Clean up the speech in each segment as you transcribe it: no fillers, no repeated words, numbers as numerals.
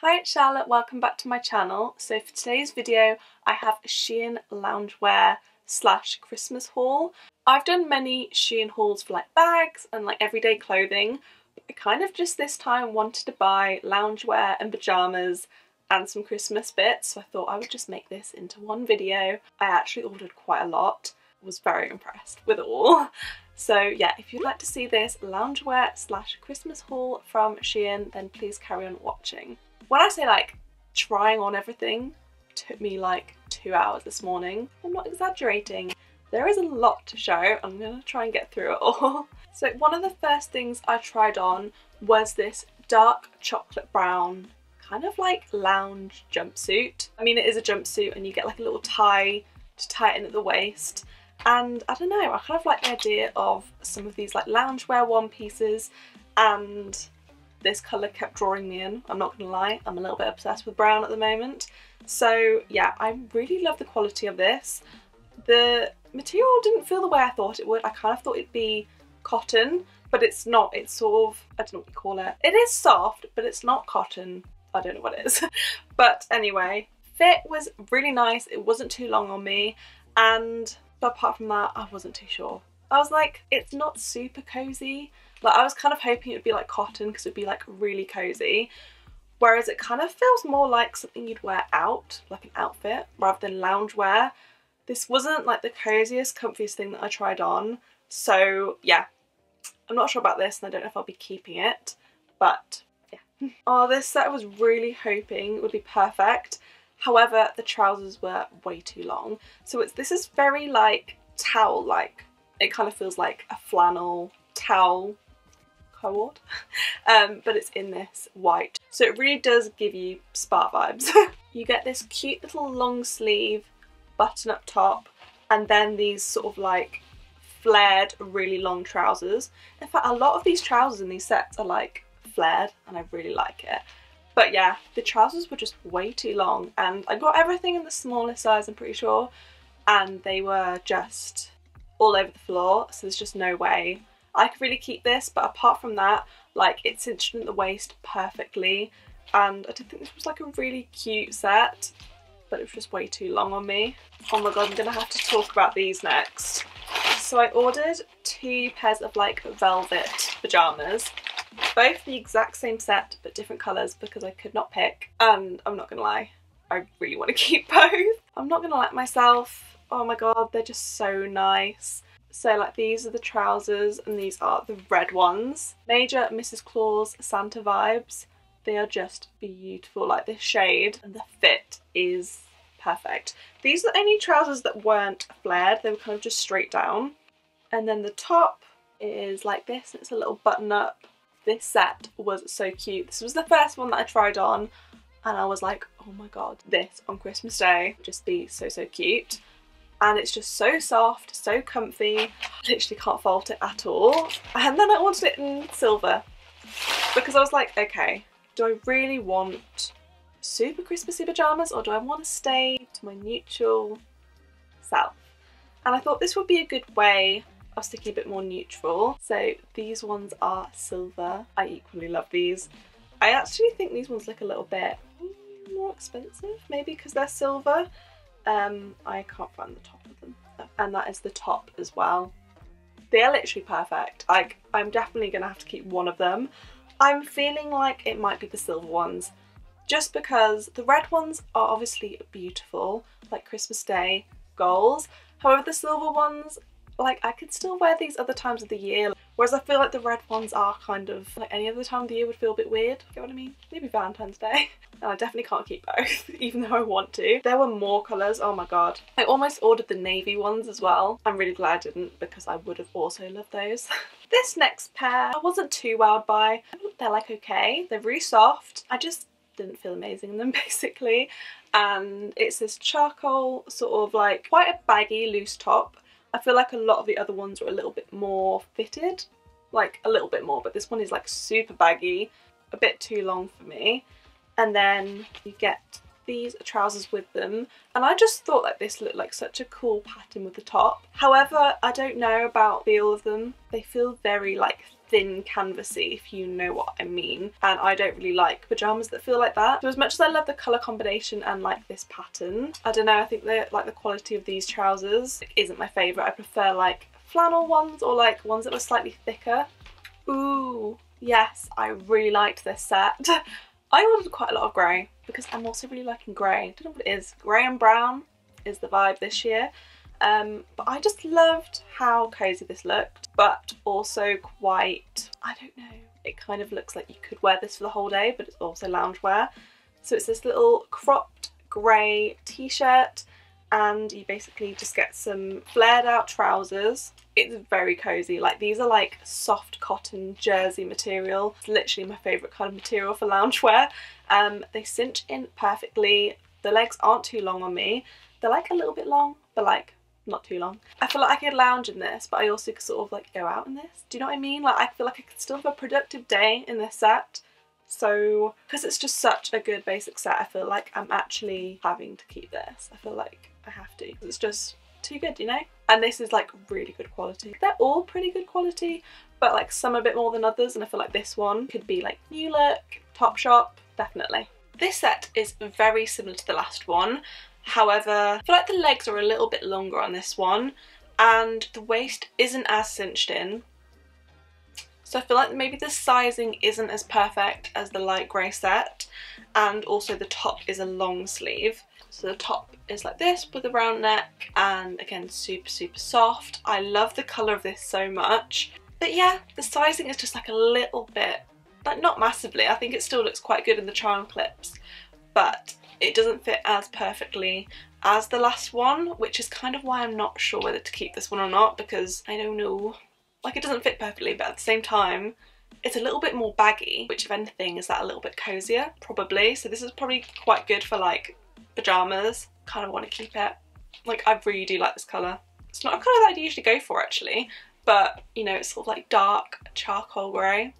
Hi, it's Charlotte, welcome back to my channel. So for today's video I have a Shein loungewear slash Christmas haul. I've done many Shein hauls for like bags and like everyday clothing, but I kind of just this time wanted to buy loungewear and pyjamas and some Christmas bits, so I thought I would just make this into one video. I actually ordered quite a lot, was very impressed with it all. So yeah, if you'd like to see this loungewear slash Christmas haul from Shein, then please carry on watching. When I say like trying on everything, it took me like 2 hours this morning. I'm not exaggerating. There is a lot to show. I'm gonna try and get through it all. So one of the first things I tried on was this dark chocolate brown kind of like lounge jumpsuit. I mean, it is a jumpsuit and you get like a little tie to tie it in at the waist. And I don't know, I kind of like the idea of some of these like loungewear one pieces, and this colour kept drawing me in, I'm not gonna lie. I'm a little bit obsessed with brown at the moment. So yeah, I really love the quality of this. The material didn't feel the way I thought it would. I kind of thought it'd be cotton, but it's not. It's sort of, I don't know what you call it. It is soft, but it's not cotton. I don't know what it is. But anyway, fit was really nice. It wasn't too long on me. But apart from that, I wasn't too sure. I was like, it's not super cozy. Like, I was kind of hoping it would be like cotton because it would be like really cozy, whereas it kind of feels more like something you'd wear out, like an outfit, rather than loungewear. This wasn't like the coziest, comfiest thing that I tried on. So yeah, I'm not sure about this and I don't know if I'll be keeping it, but yeah. Oh, this set I was really hoping would be perfect. However, the trousers were way too long. So this is very like towel-like. It kind of feels like a flannel towel cord, but it's in this white, so it really does give you spa vibes. You get this cute little long sleeve button up top, and then these sort of like flared really long trousers. In fact, a lot of these trousers in these sets are like flared and I really like it. But yeah, the trousers were just way too long, and I got everything in the smallest size, I'm pretty sure, and they were just all over the floor, so there's just no way I could really keep this. But apart from that, like, it cinched in the waist perfectly, and I did think this was like a really cute set, but it was just way too long on me. Oh my god, I'm gonna have to talk about these next. So I ordered two pairs of like velvet pajamas, both the exact same set but different colours because I could not pick, and I'm not gonna lie, I really want to keep both. I'm not gonna let myself. Oh my god, they're just so nice. So like, these are the trousers and these are the red ones. Major Mrs. Claus Santa vibes. They are just beautiful, like this shade, and the fit is perfect. These are the only trousers that weren't flared, they were kind of just straight down. And then the top is like this, it's a little button up. This set was so cute. This was the first one that I tried on and I was like, oh my god, this on Christmas Day would just be so, so cute. And it's just so soft, so comfy. I literally can't fault it at all. And then I ordered it in silver because I was like, okay, do I really want super Christmassy pyjamas or do I want to stay to my neutral self? And I thought this would be a good way of sticking a bit more neutral. So these ones are silver. I equally love these. I actually think these ones look a little bit more expensive, maybe because they're silver. I can't find the top of them, and that is the top as well. They are literally perfect. Like, I'm definitely gonna have to keep one of them. I'm feeling like it might be the silver ones, just because the red ones are obviously beautiful, like Christmas Day goals. However, the silver ones, like, I could still wear these other times of the year, whereas I feel like the red ones are kind of like any other time of the year would feel a bit weird. You know what I mean? Maybe Valentine's Day. And I definitely can't keep both, even though I want to. There were more colours, oh my god. I almost ordered the navy ones as well. I'm really glad I didn't, because I would have also loved those. This next pair, I wasn't too wowed by. They're like okay, they're really soft. I just didn't feel amazing in them basically. And it's this charcoal sort of like quite a baggy loose top. I feel like a lot of the other ones are a little bit more fitted, like a little bit more, but this one is like super baggy, a bit too long for me. And then you get these trousers with them, and I just thought that this looked like such a cool pattern with the top. However, I don't know about the feel of them. They feel very like thin canvasy, if you know what I mean, and I don't really like pyjamas that feel like that. So as much as I love the colour combination and like this pattern, I don't know, I think that like the quality of these trousers isn't my favourite. I prefer like flannel ones or like ones that were slightly thicker. Ooh, yes, I really liked this set. I ordered quite a lot of grey because I'm also really liking grey. I don't know what it is. Grey and brown is the vibe this year. But I just loved how cozy this looked, but also quite, I don't know, it kind of looks like you could wear this for the whole day, but it's also loungewear. So it's this little cropped grey t-shirt and you basically just get some flared out trousers. It's very cozy. Like these are like soft cotton jersey material. It's literally my favourite kind of material for loungewear. They cinch in perfectly. The legs aren't too long on me. They're like a little bit long, but like not too long. I feel like I could lounge in this, but I also could sort of like go out in this. Do you know what I mean? Like I feel like I could still have a productive day in this set. So because it's just such a good basic set, I feel like I'm actually having to keep this. I feel like I have to. It's just too good, you know? And this is like really good quality. They're all pretty good quality, but like some a bit more than others, and I feel like this one could be like new look, Topshop, definitely. This set is very similar to the last one. However, I feel like the legs are a little bit longer on this one and the waist isn't as cinched in. So I feel like maybe the sizing isn't as perfect as the light grey set, and also the top is a long sleeve. So the top is like this with a round neck, and again, super, super soft. I love the colour of this so much. But yeah, the sizing is just like a little bit, like not massively. I think it still looks quite good in the trial clips, but it doesn't fit as perfectly as the last one, which is kind of why I'm not sure whether to keep this one or not, because I don't know. Like it doesn't fit perfectly, but at the same time, it's a little bit more baggy, which if anything is that a little bit cozier, probably. So this is probably quite good for like pyjamas. Kind of want to keep it. Like I really do like this colour. It's not a colour that I'd usually go for actually, but you know, it's sort of like dark charcoal grey.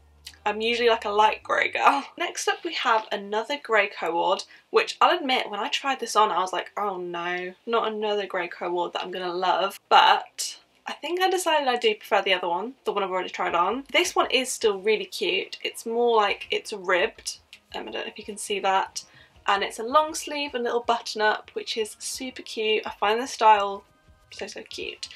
I'm usually like a light grey girl. Next up we have another grey cohort, which I'll admit when I tried this on I was like, oh no, not another grey cohort that I'm gonna love, but I think I decided I do prefer the other one, the one I've already tried on. This one is still really cute. It's more like it's ribbed, I don't know if you can see that, and it's a long sleeve and little button up, which is super cute. I find the style so, so cute.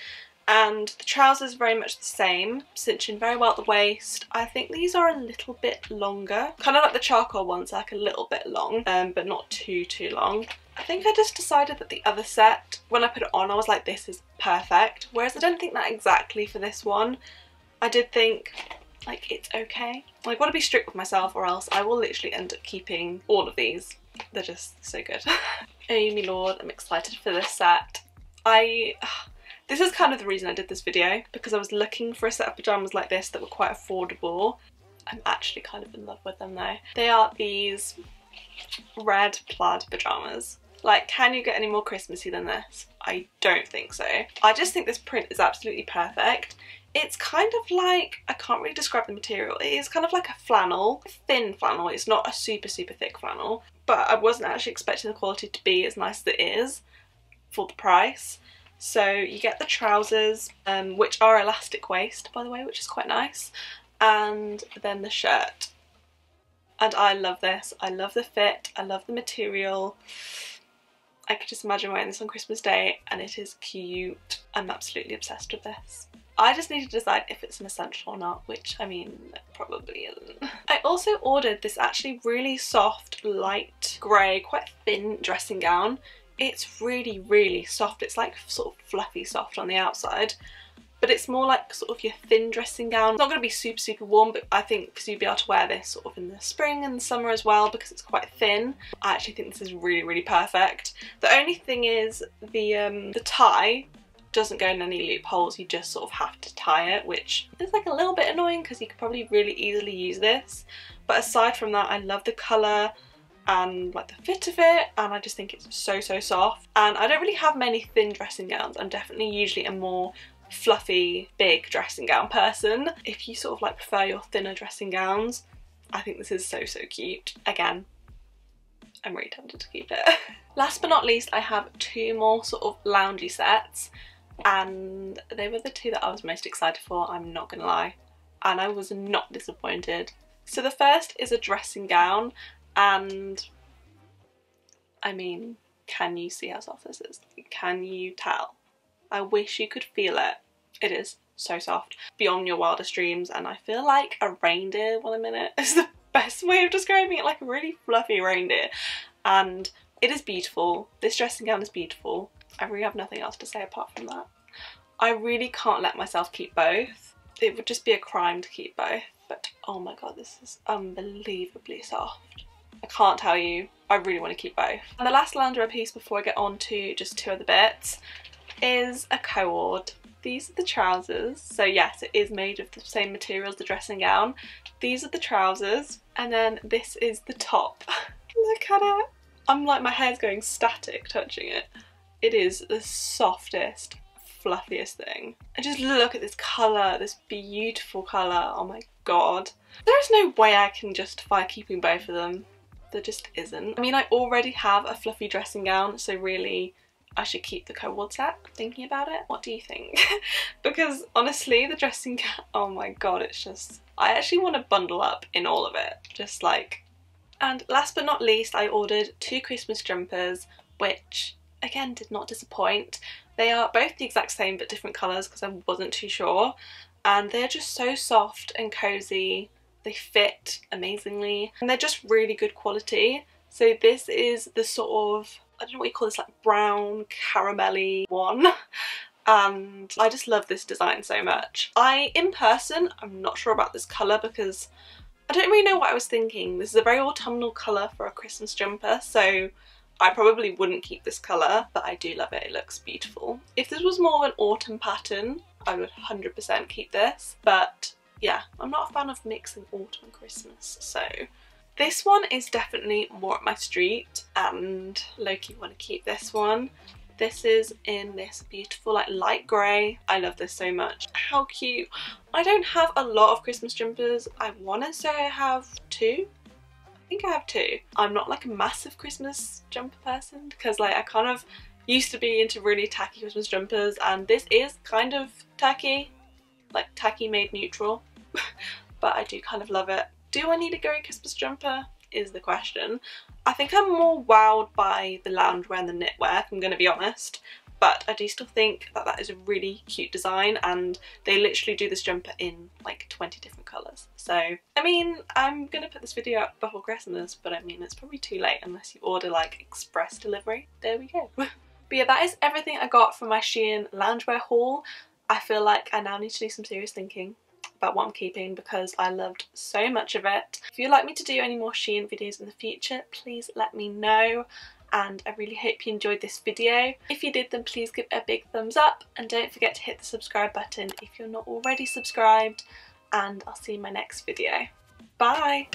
And the trousers very much the same, cinching very well at the waist. I think these are a little bit longer, kind of like the charcoal ones, like a little bit long, but not too long. I think I just decided that the other set, when I put it on, I was like, this is perfect. Whereas I don't think that exactly for this one. I did think, like, it's okay. Like, I want to be strict with myself or else I will literally end up keeping all of these. They're just so good. Oh my lord, I'm excited for this set. This is kind of the reason I did this video, because I was looking for a set of pyjamas like this that were quite affordable. I'm actually kind of in love with them though. They are these red plaid pyjamas. Like, can you get any more Christmassy than this? I don't think so. I just think this print is absolutely perfect. It's kind of like, I can't really describe the material. It is kind of like a flannel, a thin flannel. It's not a super, super thick flannel, but I wasn't actually expecting the quality to be as nice as it is for the price. So you get the trousers, which are elastic waist, by the way, which is quite nice, and then the shirt. And I love this. I love the fit. I love the material. I could just imagine wearing this on Christmas Day, and it is cute. I'm absolutely obsessed with this. I just need to decide if it's an essential or not, which, I mean, it probably isn't. I also ordered this actually really soft, light grey, quite thin dressing gown. It's really, really soft. It's like sort of fluffy soft on the outside, but it's more like sort of your thin dressing gown. It's not going to be super, super warm, but I think because you'd be able to wear this sort of in the spring and the summer as well, because it's quite thin. I actually think this is really, really perfect. The only thing is the tie doesn't go in any loopholes. You just sort of have to tie it, which is like a little bit annoying because you could probably really easily use this. But aside from that, I love the colour and like the fit of it, and I just think it's so, so soft. And I don't really have many thin dressing gowns. I'm definitely usually a more fluffy, big dressing gown person. If you sort of like prefer your thinner dressing gowns, I think this is so, so cute. Again, I'm really tempted to keep it. Last but not least, I have two more sort of loungy sets, and they were the two that I was most excited for, I'm not gonna lie. and I was not disappointed. So the first is a dressing gown, and I mean, can you see how soft this is? Can you tell? I wish you could feel it. It is so soft, beyond your wildest dreams, and I feel like a reindeer I'm in it is the best way of describing it, like a really fluffy reindeer. And it is beautiful. This dressing gown is beautiful. I really have nothing else to say apart from that. I really can't let myself keep both. It would just be a crime to keep both, but oh my god, this is unbelievably soft. I can't tell you, I really want to keep both. And the last lingerie piece before I get on to just two other bits is a co-ord. These are the trousers. So yes, it is made of the same material as the dressing gown. These are the trousers, and then this is the top. Look at it. I'm like, my hair's going static touching it. It is the softest, fluffiest thing. And just look at this colour, this beautiful colour. Oh my god. There is no way I can justify keeping both of them. There just isn't. I mean, I already have a fluffy dressing gown, so really I should keep the co-ord set. Thinking about it, what do you think? Because honestly, the dressing gown, oh my god, it's just, I actually want to bundle up in all of it. Just like, and last but not least, I ordered two Christmas jumpers, which again did not disappoint. They are both the exact same but different colours because I wasn't too sure, and they're just so soft and cosy. They fit amazingly and they're just really good quality. So this is the sort of, I don't know what you call this, like brown caramelly one, and I just love this design so much. In person, I'm not sure about this colour because I don't really know what I was thinking. This is a very autumnal colour for a Christmas jumper, so I probably wouldn't keep this colour, but I do love it. It looks beautiful. If this was more of an autumn pattern, I would 100% keep this, but yeah, I'm not a fan of mixing autumn and Christmas, so this one is definitely more up my street, and low-key want to keep this one. This is in this beautiful like light grey. I love this so much. How cute. I don't have a lot of Christmas jumpers. I want to say I have two. I think I have two. I'm not like a massive Christmas jumper person because like I kind of used to be into really tacky Christmas jumpers, and this is kind of tacky, like tacky made neutral, but I do kind of love it. Do I need a grey Christmas jumper is the question. I think I'm more wowed by the loungewear and the knitwear, if I'm going to be honest, but I do still think that that is a really cute design, and they literally do this jumper in like 20 different colours. So, I mean, I'm going to put this video up before Christmas, but I mean, it's probably too late unless you order like express delivery. There we go. But yeah, that is everything I got from my Shein loungewear haul. I feel like I now need to do some serious thinking about what I'm keeping because I loved so much of it. If you'd like me to do any more Shein videos in the future, please let me know. And I really hope you enjoyed this video. If you did, then please give it a big thumbs up, and don't forget to hit the subscribe button if you're not already subscribed, and I'll see you in my next video. Bye!